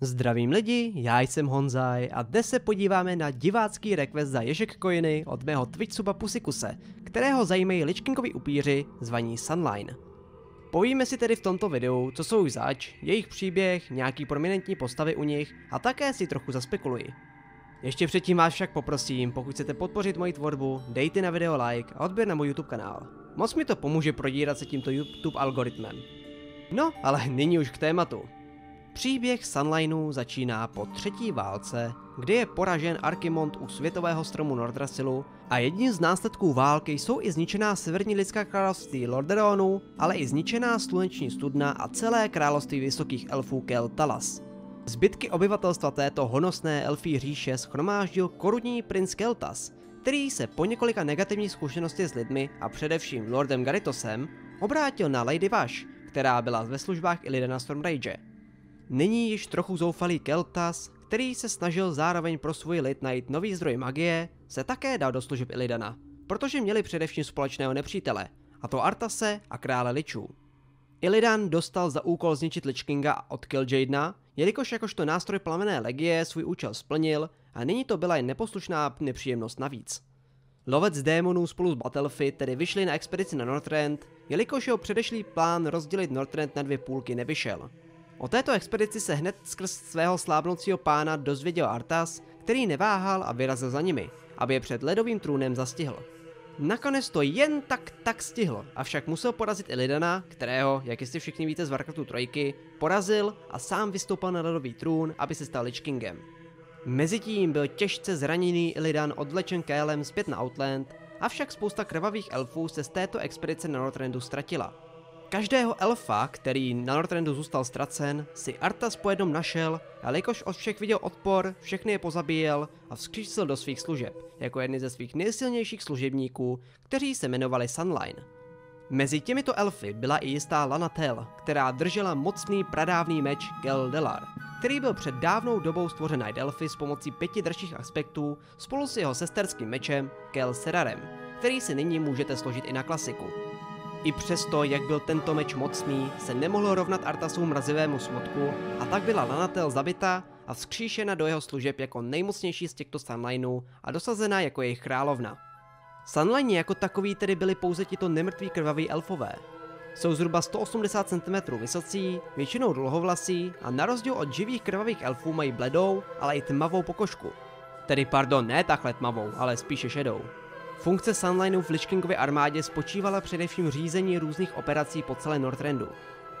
Zdravím lidi, já jsem Honzaj a dnes se podíváme na divácký request za Ježek Koiny od mého Twitch suba Pusikuse, kterého zajímají Lich Kingovi upíři zvaní Sunline. Povíme si tedy v tomto videu, co jsou zač, jejich příběh, nějaký prominentní postavy u nich a také si trochu zaspekuluji. Ještě předtím vás však poprosím, pokud chcete podpořit moji tvorbu, dejte na video like a odběr na můj YouTube kanál. Moc mi to pomůže prodírat se tímto YouTube algoritmem. No, ale nyní už k tématu. Příběh San'laynů začíná po třetí válce, kdy je poražen Archimont u světového stromu Nordrasilu a jedním z následků války jsou i zničená severní lidská království Lordaeronu, ale i zničená sluneční studna a celé království vysokých elfů Kel'Thalas. Zbytky obyvatelstva této honosné elfí říše shromáždil korunní princ Kael'thas, který se po několika negativních zkušenostech s lidmi a především Lordem Garitosem obrátil na Lady Vashj, která byla ve službách Illidana Stormrage. Nyní již trochu zoufalý Kael'thas, který se snažil zároveň pro svůj lid najít nový zdroj magie, se také dal do služeb Illidana, protože měli především společného nepřítele, a to Arthase a krále Lichů. Illidan dostal za úkol zničit Lich Kinga od Kil'Jadena, jelikož jakožto nástroj plamené legie svůj účel splnil a nyní to byla jen neposlušná nepříjemnost navíc. Lovec démonů spolu s Battlefly tedy vyšli na expedici na Northrend, jelikož jeho předešlý plán rozdělit Northrend na dvě půlky nevyšel. O této expedici se hned skrz svého slábnoucího pána dozvěděl Arthas, který neváhal a vyrazil za nimi, aby je před ledovým trůnem zastihl. Nakonec to jen tak stihl, avšak musel porazit Illidana, kterého, jak jistě všichni víte z Warcraftu 3, porazil a sám vystoupil na ledový trůn, aby se stal Lich Kingem. Mezitím byl těžce zraněný Illidan odvlečen Kaelem zpět na Outland, avšak spousta krvavých elfů se z této expedice na Northrendu ztratila. Každého elfa, který na Northrendu zůstal ztracen, si Arthas po jednom našel, a jelikož od všech viděl odpor, všechny je pozabíjel a vzkřísil do svých služeb, jako jedny ze svých nejsilnějších služebníků, kteří se jmenovali San'layn. Mezi těmito elfy byla i jistá Lana'thel, která držela mocný pradávný meč Quel'Delar, který byl před dávnou dobou stvořen elfy s pomocí 5 dražších aspektů spolu s jeho sesterským mečem Quel'Serrarem, který si nyní můžete složit i na klasiku. I přesto, jak byl tento meč mocný, se nemohl rovnat Arthasovu mrazivému smutku a tak byla Lana'thel zabita a vzkříšena do jeho služeb jako nejmocnější z těchto San'laynů a dosazena jako jejich královna. San'layni jako takoví tedy byli pouze tito nemrtví krvaví elfové. Jsou zhruba 180 cm vysocí, většinou dlouhovlasí a na rozdíl od živých krvavých elfů mají bledou, ale i tmavou pokožku. Tedy pardon, ne takhle tmavou, ale spíše šedou. Funkce San'laynů v Lich Kingově armádě spočívala především řízení různých operací po celé Northrendu.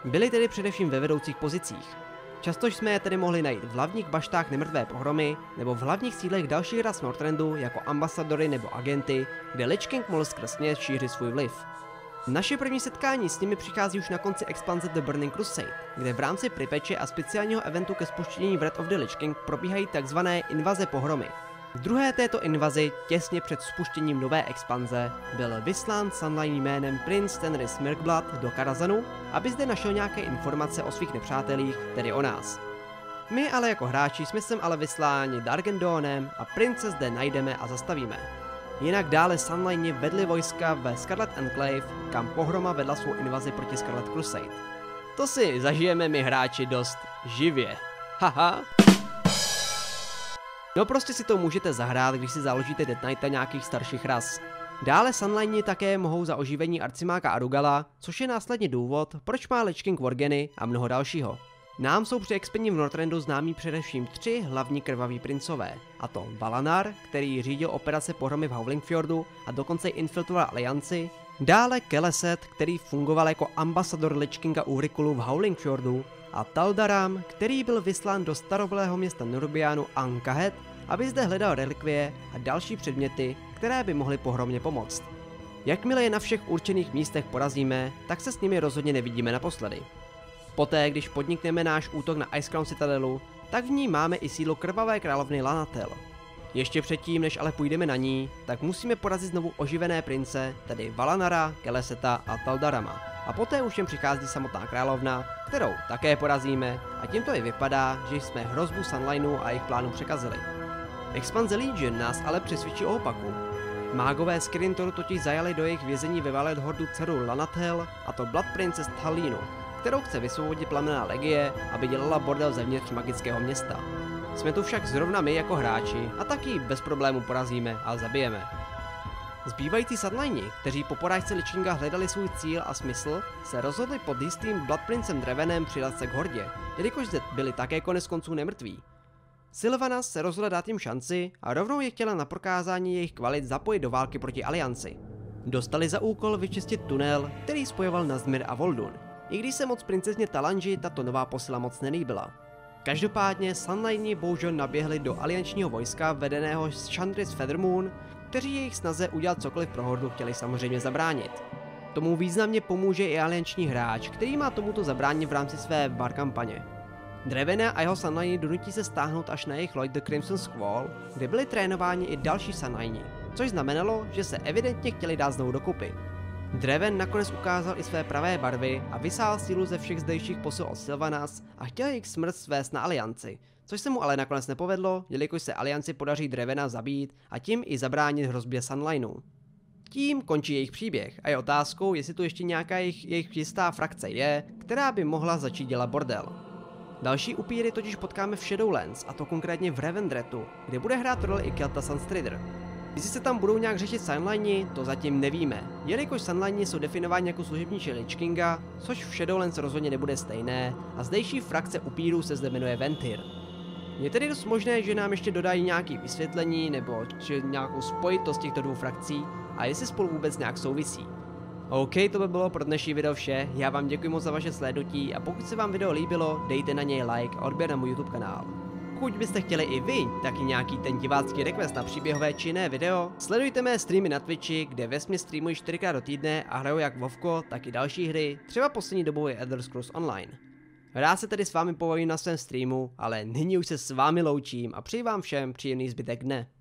Byli tedy především ve vedoucích pozicích. Často jsme je tedy mohli najít v hlavních baštách nemrtvé pohromy nebo v hlavních sídlech dalších ras Northrendu jako ambasadory nebo agenty, kde Lich King mohl skrz ně šířit svůj vliv. Naše první setkání s nimi přichází už na konci expanze The Burning Crusade, kde v rámci pripeče a speciálního eventu ke spuštění Wrath of the Lich King probíhají tzv. Invaze pohromy. V druhé této invazi, těsně před spuštěním nové expanze, byl vyslán San'layn jménem Prince Henry Smirkblad do Karazhanu, aby zde našel nějaké informace o svých nepřátelích, tedy o nás. My ale jako hráči jsme sem ale vysláni Darkendownem a prince zde najdeme a zastavíme. Jinak dále San'layni vedli vojska ve Scarlet Enclave, kam pohroma vedla svou invazi proti Scarlet Crusade. To si zažijeme my hráči dost živě. Haha. No prostě si to můžete zahrát, když si založíte Dead Knighta nějakých starších ras. Dále San'layni také mohou za oživení arcimáka Arugala, což je následně důvod, proč má Lich King Worgeny a mnoho dalšího. Nám jsou při expedici v Northrendu známí především 3 hlavní krvaví princové, a to Valanar, který řídil operace pohromy v Howlingfjordu a dokonce infiltroval alianci, dále Keleset, který fungoval jako ambasador Lich Kinga u Hrykulu v Howlingfjordu, a Taldaram, který byl vyslán do starobylého města Nurubianu Ankahet, aby zde hledal relikvie a další předměty, které by mohly pohromně pomoct. Jakmile je na všech určených místech porazíme, tak se s nimi rozhodně nevidíme naposledy. Poté, když podnikneme náš útok na Icecrown Citadelu, tak v ní máme i sídlo krvavé královny Lana'thel. Ještě předtím, než ale půjdeme na ní, tak musíme porazit znovu oživené prince, tedy Valanara, Keleseta a Taldarama. A poté už jen přichází samotná královna, kterou také porazíme, a tímto i vypadá, že jsme hrozbu San'laynů a jejich plánů překazili. Expanze Legion nás ale přesvědčí o opaku. Mágové z Kirintoru totiž zajali do jejich vězení ve Valet hordu dceru Lana'thel, a to Bloodprincess Thalinu, kterou chce vysvobodit plamená legie, aby dělala bordel zevnitř magického města. Jsme tu však zrovna my jako hráči a taky bez problému porazíme a zabijeme. Zbývající San'layni, kteří po porážce Lich Kinga hledali svůj cíl a smysl, se rozhodli pod jistým Bloodprincem Drevenem přidat se k hordě, jelikož zde byli také koneckonců nemrtví. Sylvanas se rozhodla dát jim šanci a rovnou je chtěla na prokázání jejich kvalit zapojit do války proti Alianci. Dostali za úkol vyčistit tunel, který spojoval Nazdmir a Voldun, i když se moc princezně Talanji tato nová posila moc nelíbila. Každopádně San'layni bohužel naběhli do aliančního vojska vedeného z Chandris Feathermoon, kteří jejich snaze udělat cokoliv pro hordu chtěli samozřejmě zabránit. Tomu významně pomůže i alianční hráč, který má tomuto zabránit v rámci své bar kampaně. Drevena a jeho San'layni donutí se stáhnout až na jejich loď The Crimson Squall, kde byli trénováni i další San'layni, což znamenalo, že se evidentně chtěli dát znovu dokupy. Dreven nakonec ukázal i své pravé barvy a vysál sílu ze všech zdejších posil od Sylvanas a chtěl jejich smrt svést na Alianci, což se mu ale nakonec nepovedlo, jelikož se Alianci podaří Drevena zabít a tím i zabránit hrozbě Sunlineu. Tím končí jejich příběh a je otázkou, jestli tu ještě nějaká jejich jistá frakce je, která by mohla začít dělat bordel. Další upíry totiž potkáme v Shadowlands, a to konkrétně v Revendretu, kde bude hrát roli i Kael'thas Sunstrider. Jestli se tam budou nějak řešit San'layni, to zatím nevíme, jelikož San'layni jsou definováni jako služebníci Lich Kinga, což v Shadowlands rozhodně nebude stejné, a zdejší frakce upírů se zde jmenuje Ventyr. Je tedy dost možné, že nám ještě dodají nějaké vysvětlení nebo nějakou spojitost těchto dvou frakcí a jestli spolu vůbec nějak souvisí. OK, to by bylo pro dnešní video vše, já vám děkuji moc za vaše sledování a pokud se vám video líbilo, dejte na něj like a odběr na můj YouTube kanál. Pokud byste chtěli i vy taky nějaký ten divácký request na příběhové či jiné video, sledujte mé streamy na Twitchi, kde vesmě streamuji 4x do týdne a hraju jak WoWko, tak i další hry, třeba poslední dobou je Elder Scrolls Online. Rád se tedy s vámi pobavím na svém streamu, ale nyní už se s vámi loučím a přeji vám všem příjemný zbytek dne.